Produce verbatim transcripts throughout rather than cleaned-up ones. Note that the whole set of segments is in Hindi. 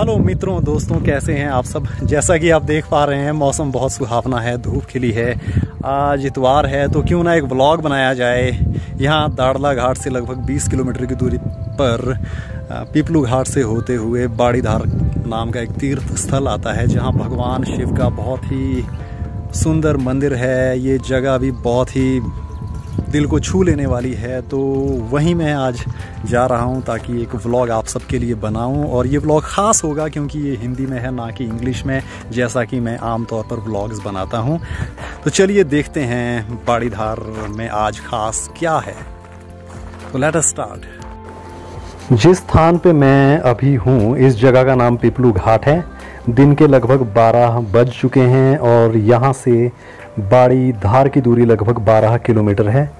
हेलो मित्रों, दोस्तों, कैसे हैं आप सब। जैसा कि आप देख पा रहे हैं, मौसम बहुत सुहावना है, धूप खिली है, आज इतवार है, तो क्यों ना एक व्लॉग बनाया जाए। यहाँ दाड़ला घाट से लगभग बीस किलोमीटर की दूरी पर पिपलू घाट से होते हुए बाड़ीधार नाम का एक तीर्थ स्थल आता है, जहाँ भगवान शिव का बहुत ही सुंदर मंदिर है। ये जगह भी बहुत ही दिल को छू लेने वाली है, तो वहीं मैं आज जा रहा हूं ताकि एक व्लॉग आप सबके लिए बनाऊं। और ये व्लॉग ख़ास होगा क्योंकि ये हिंदी में है, ना कि इंग्लिश में, जैसा कि मैं आमतौर पर व्लॉग्स बनाता हूं। तो चलिए देखते हैं बाड़ीधार में आज ख़ास क्या है। तो लेट अस स्टार्ट। जिस स्थान पे मैं अभी हूं, इस जगह का नाम पिपलू घाट है। दिन के लगभग बारह बज चुके हैं और यहाँ से बाड़ीधार की दूरी लगभग बारह किलोमीटर है।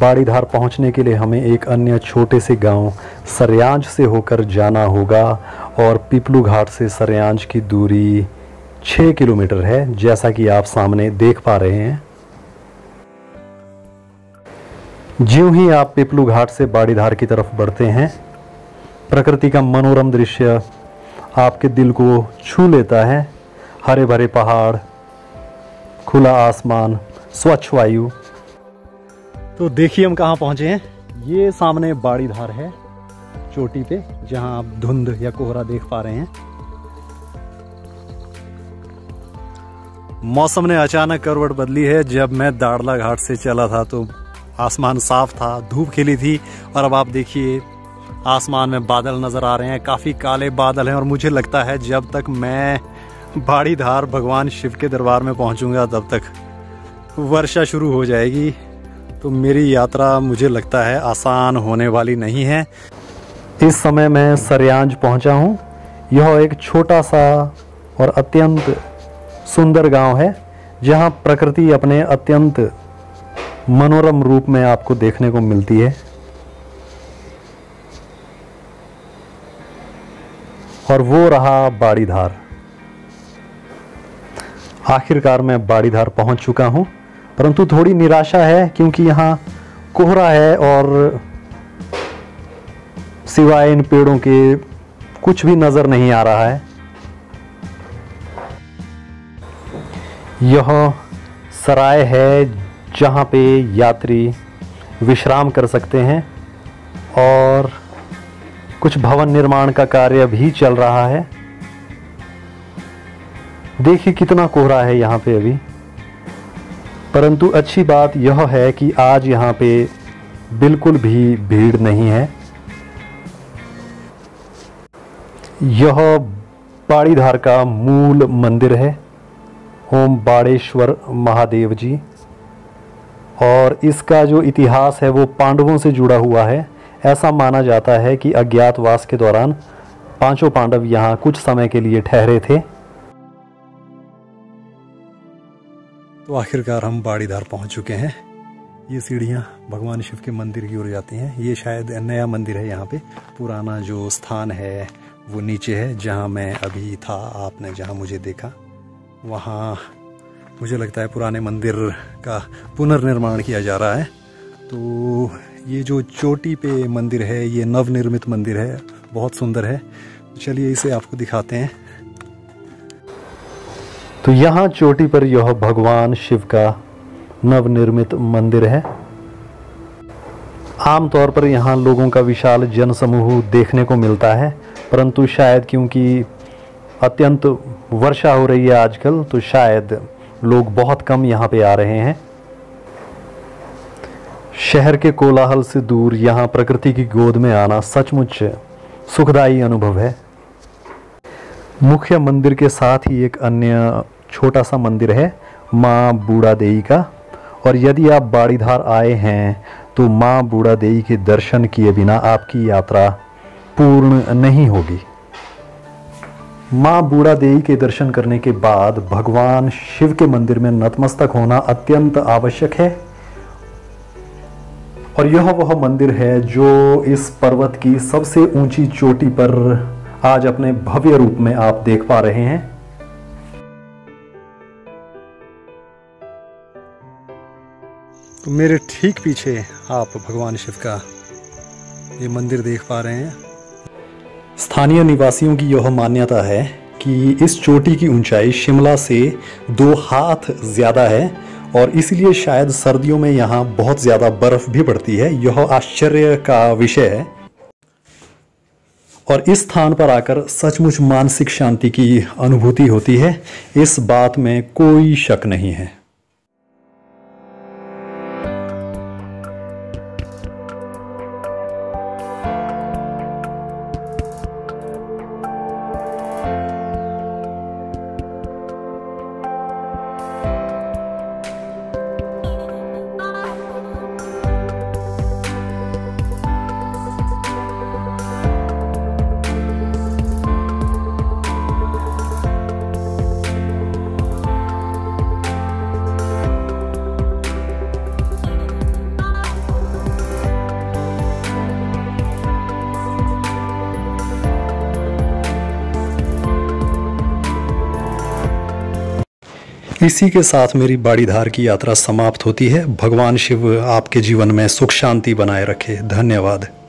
बाड़ीधार पहुँचने के लिए हमें एक अन्य छोटे से गांव सरयांज से होकर जाना होगा और पिपलू घाट से सरयांज की दूरी छह किलोमीटर है, जैसा कि आप सामने देख पा रहे हैं। ज्यों ही आप पिपलू घाट से बाड़ीधार की तरफ बढ़ते हैं, प्रकृति का मनोरम दृश्य आपके दिल को छू लेता है। हरे भरे पहाड़, खुला आसमान, स्वच्छ वायु। तो देखिए हम कहाँ पहुँचे हैं। ये सामने बाड़ीधार है, चोटी पे, जहाँ आप धुंध या कोहरा देख पा रहे हैं। मौसम ने अचानक करवट बदली है। जब मैं दाड़ला घाट से चला था तो आसमान साफ था, धूप खिली थी, और अब आप देखिए आसमान में बादल नजर आ रहे हैं, काफी काले बादल हैं। और मुझे लगता है जब तक मैं बाड़ीधार भगवान शिव के दरबार में पहुंचूंगा तब तक वर्षा शुरू हो जाएगी, तो मेरी यात्रा मुझे लगता है आसान होने वाली नहीं है। इस समय मैं सरयांज पहुंचा हूं। यह एक छोटा सा और अत्यंत सुंदर गांव है, जहां प्रकृति अपने अत्यंत मनोरम रूप में आपको देखने को मिलती है। और वो रहा बाड़ीधार। आखिरकार मैं बाड़ीधार पहुंच चुका हूं, परंतु थोड़ी निराशा है क्योंकि यहां कोहरा है और सिवाय इन पेड़ों के कुछ भी नजर नहीं आ रहा है। यह सराय है जहां पे यात्री विश्राम कर सकते हैं और कुछ भवन निर्माण का कार्य भी चल रहा है। देखिए कितना कोहरा है यहाँ पे अभी, परंतु अच्छी बात यह है कि आज यहाँ पे बिल्कुल भी भीड़ नहीं है। यह बाड़ीधार का मूल मंदिर है, ओम बाड़ेश्वर महादेव जी, और इसका जो इतिहास है वो पांडवों से जुड़ा हुआ है। ऐसा माना जाता है कि अज्ञातवास के दौरान पांचों पांडव यहाँ कुछ समय के लिए ठहरे थे। तो आखिरकार हम बाड़ीधार पहुँच चुके हैं। ये सीढ़ियाँ भगवान शिव के मंदिर की ओर जाती हैं। ये शायद नया मंदिर है यहाँ पे, पुराना जो स्थान है वो नीचे है, जहाँ मैं अभी था, आपने जहाँ मुझे देखा वहाँ मुझे लगता है पुराने मंदिर का पुनर्निर्माण किया जा रहा है। तो ये जो चोटी पे मंदिर है, ये नवनिर्मित मंदिर है, बहुत सुंदर है। चलिए इसे आपको दिखाते हैं। तो यहाँ चोटी पर यह भगवान शिव का नवनिर्मित मंदिर है। आमतौर पर यहाँ लोगों का विशाल जनसमूह देखने को मिलता है, परंतु शायद क्योंकि अत्यंत वर्षा हो रही है आजकल, तो शायद लोग बहुत कम यहाँ पे आ रहे हैं। शहर के कोलाहल से दूर यहाँ प्रकृति की गोद में आना सचमुच सुखदायी अनुभव है। मुख्य मंदिर के साथ ही एक अन्य छोटा सा मंदिर है, माँ बूढ़ा देवी का। और यदि आप बाड़ीधार आए हैं तो माँ बूढ़ा देवी के दर्शन किए बिना आपकी यात्रा पूर्ण नहीं होगी। माँ बूढ़ा देवी के दर्शन करने के बाद भगवान शिव के मंदिर में नतमस्तक होना अत्यंत आवश्यक है। और यह वह मंदिर है जो इस पर्वत की सबसे ऊंची चोटी पर आज अपने भव्य रूप में आप देख पा रहे हैं। तो मेरे ठीक पीछे आप भगवान शिव का ये मंदिर देख पा रहे हैं। स्थानीय निवासियों की यह मान्यता है कि इस चोटी की ऊंचाई शिमला से दो हाथ ज़्यादा है और इसलिए शायद सर्दियों में यहाँ बहुत ज़्यादा बर्फ़ भी पड़ती है। यह आश्चर्य का विषय है और इस स्थान पर आकर सचमुच मानसिक शांति की अनुभूति होती है, इस बात में कोई शक नहीं है। इसी के साथ मेरी बाड़ीधार की यात्रा समाप्त होती है। भगवान शिव आपके जीवन में सुख शांति बनाए रखे। धन्यवाद।